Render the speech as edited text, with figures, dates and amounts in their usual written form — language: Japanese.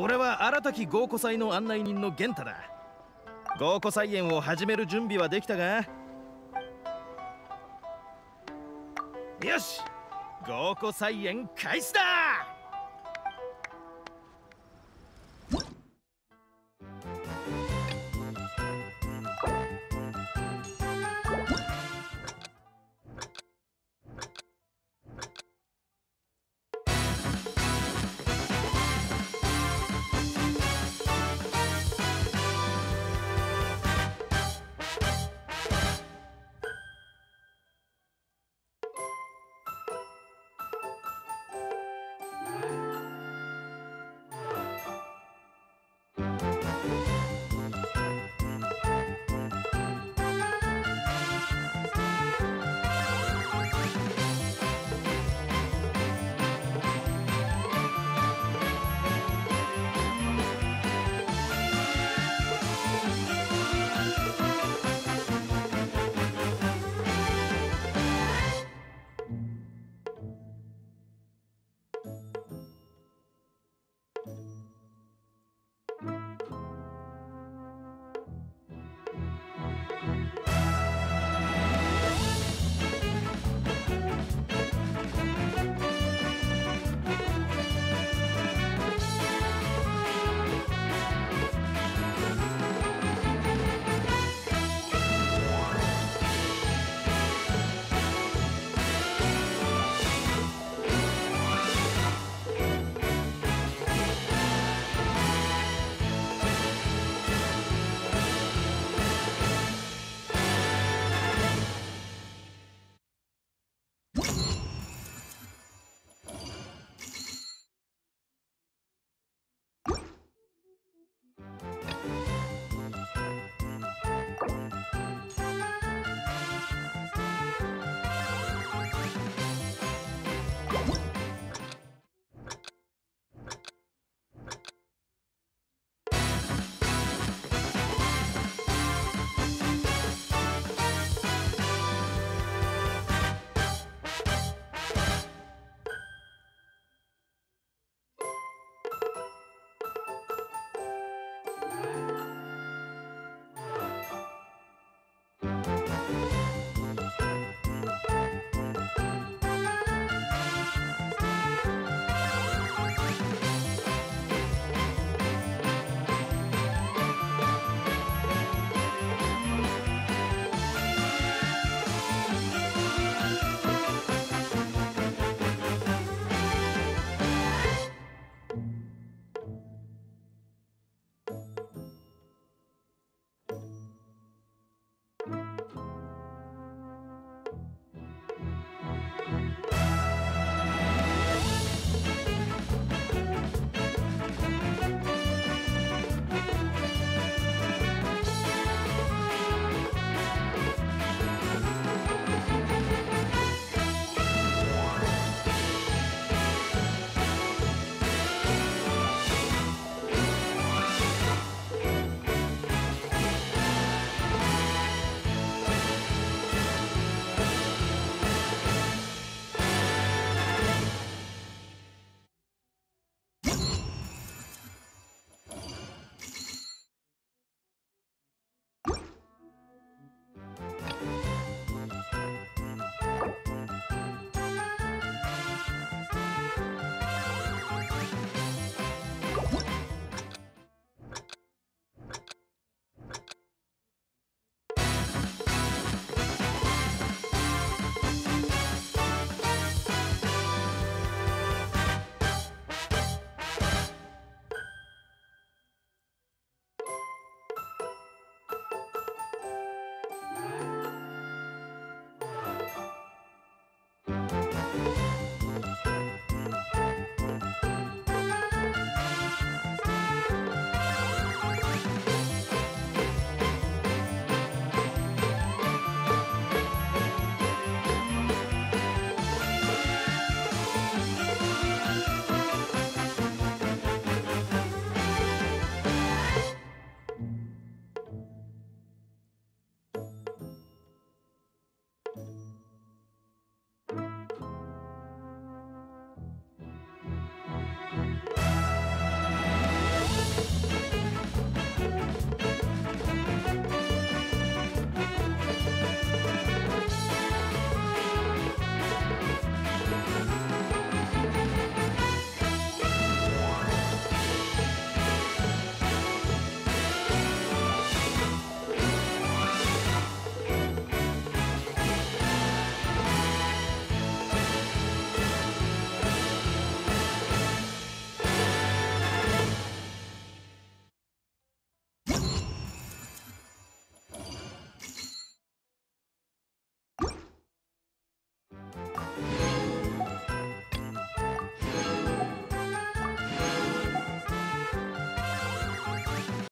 俺は新たき合古祭の案内人の源太だ。合古祭園を始める準備はできたが、よし、合古祭園開始だ。